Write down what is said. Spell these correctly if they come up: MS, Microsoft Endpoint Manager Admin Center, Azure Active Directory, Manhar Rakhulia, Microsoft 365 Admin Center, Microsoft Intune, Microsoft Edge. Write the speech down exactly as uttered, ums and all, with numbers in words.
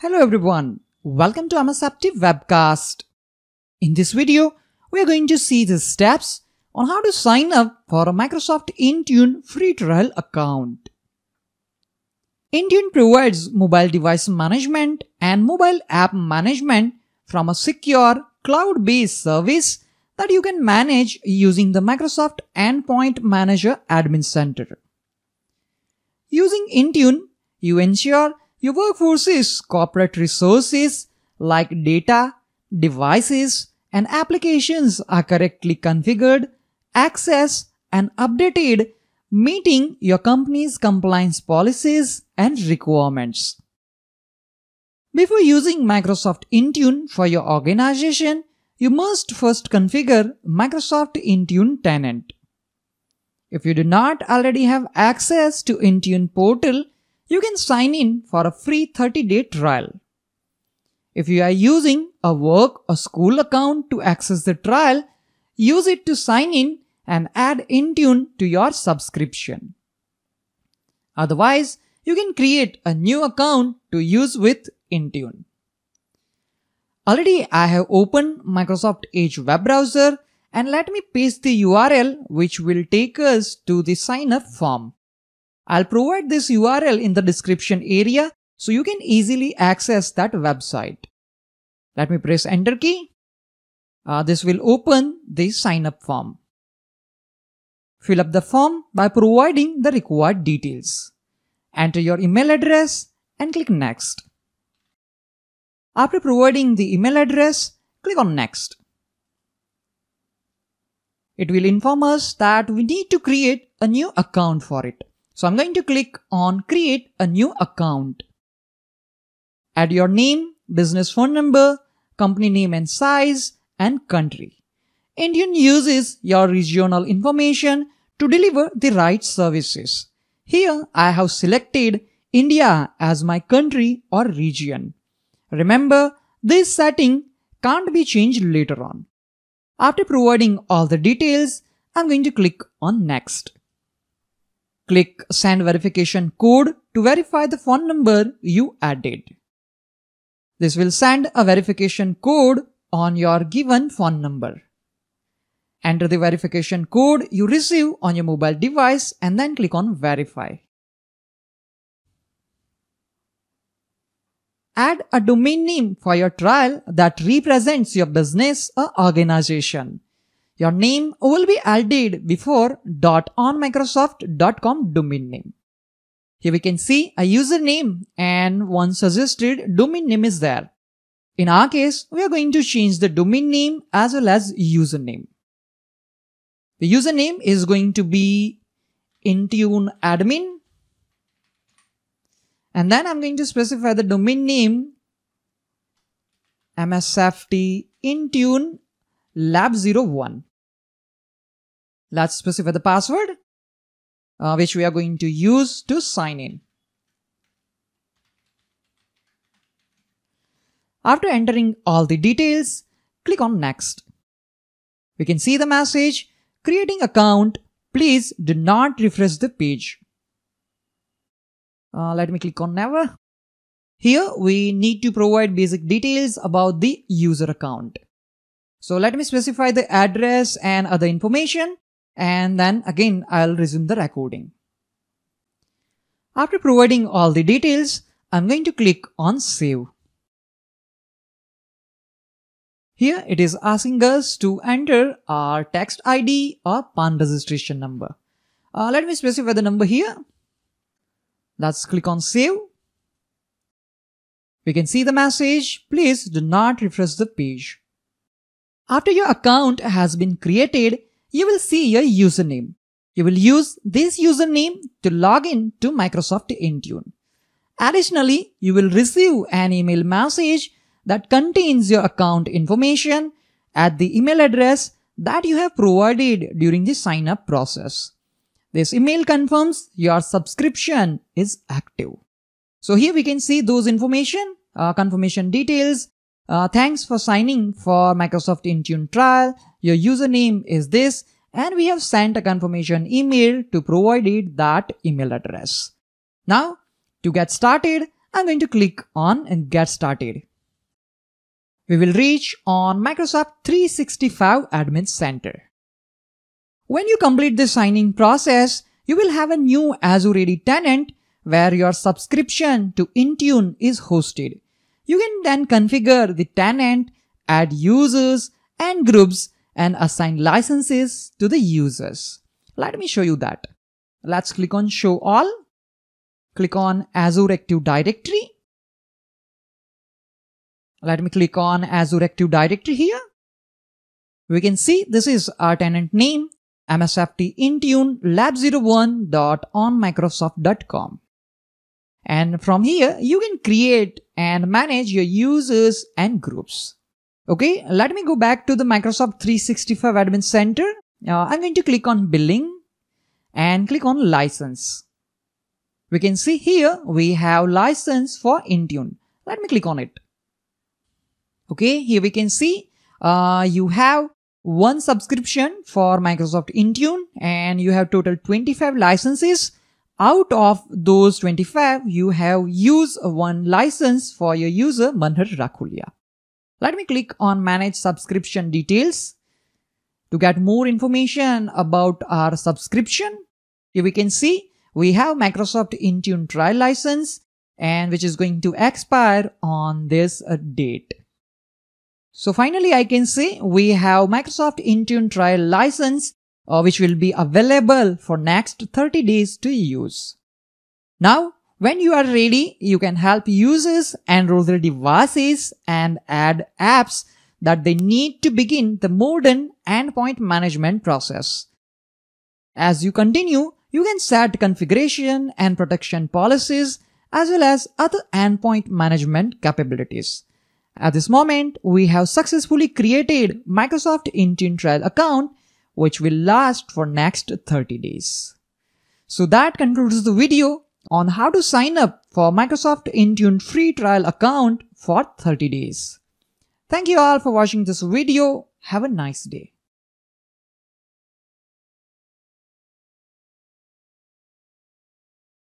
Hello everyone, welcome to M S Active webcast. In this video, we are going to see the steps on how to sign up for a Microsoft Intune free trial account. Intune provides mobile device management and mobile app management from a secure cloud-based service that you can manage using the Microsoft Endpoint Manager Admin Center. Using Intune, you ensure your workforce's corporate resources like data, devices, and applications are correctly configured, accessed, and updated, meeting your company's compliance policies and requirements. Before using Microsoft Intune for your organization, you must first configure Microsoft Intune tenant. If you do not already have access to Intune portal, you can sign in for a free thirty day trial. If you are using a work or school account to access the trial, use it to sign in and add Intune to your subscription. Otherwise, you can create a new account to use with Intune. Already I have opened Microsoft Edge web browser, and let me paste the U R L which will take us to the sign up form. I'll provide this U R L in the description area so you can easily access that website. Let me press enter key. Uh, this will open the sign up form. Fill up the form by providing the required details. Enter your email address and click next. After providing the email address, click on next. It will inform us that we need to create a new account for it. So I'm going to click on create a new account. Add your name, business phone number, company name and size, and country. Intune uses your regional information to deliver the right services. Here I have selected India as my country or region. Remember, this setting can't be changed later on. After providing all the details, I'm going to click on next. Click send verification code to verify the phone number you added. This will send a verification code on your given phone number. Enter the verification code you receive on your mobile device and then click on verify. Add a domain name for your trial that represents your business or organization. Your name will be added before .onmicrosoft dot com domain name. Here we can see a username and one suggested domain name is there. In our case, we are going to change the domain name as well as username. The username is going to be Intune admin, and then I'm going to specify the domain name M S F T Intune lab zero one. Let's specify the password uh, which we are going to use to sign in. After entering all the details, click on next. We can see the message creating account. Please do not refresh the page. Uh, let me click on never. Here we need to provide basic details about the user account. So let me specify the address and other information, and then again I'll resume the recording. After providing all the details, I'm going to click on save. Here it is asking us to enter our text I D or PAN registration number. Uh, let me specify the number here. Let's click on save. We can see the message, please do not refresh the page. After your account has been created, you will see your username. You will use this username to log in to Microsoft Intune. Additionally, you will receive an email message that contains your account information at the email address that you have provided during the sign up process. This email confirms your subscription is active. So here we can see those information, uh, confirmation details. Uh, thanks for signing for Microsoft Intune trial. Your username is this, and we have sent a confirmation email to provide that email address. Now, to get started, I'm going to click on and get started. We will reach on Microsoft three sixty-five Admin Center. When you complete the signing process, you will have a new Azure A D tenant where your subscription to Intune is hosted. You can then configure the tenant, add users and groups, and assign licenses to the users. Let me show you that. Let's click on Show All. Click on Azure Active Directory. Let me click on Azure Active Directory here. We can see this is our tenant name, M S F T Intune lab zero one dot on microsoft dot com. And from here, you can create and manage your users and groups. Okay, let me go back to the Microsoft three sixty-five Admin Center. Uh, I'm going to click on Billing and click on License. We can see here we have license for Intune. Let me click on it. Okay, here we can see uh, you have one subscription for Microsoft Intune and you have total twenty-five licenses. Out of those twenty-five, you have used one license for your user Manhar Rakhulia. Let me click on Manage Subscription Details to get more information about our subscription. Here we can see we have Microsoft Intune trial license and which is going to expire on this uh, date. So finally I can say we have Microsoft Intune trial license uh, which will be available for next thirty days to use. Now when you are ready, you can help users enroll their devices and add apps that they need to begin the modern endpoint management process. As you continue, you can set configuration and protection policies as well as other endpoint management capabilities. At this moment, we have successfully created Microsoft Intune trial account which will last for next thirty days. So that concludes the video on how to sign up for Microsoft Intune free trial account for thirty days. Thank you all for watching this video. Have a nice day.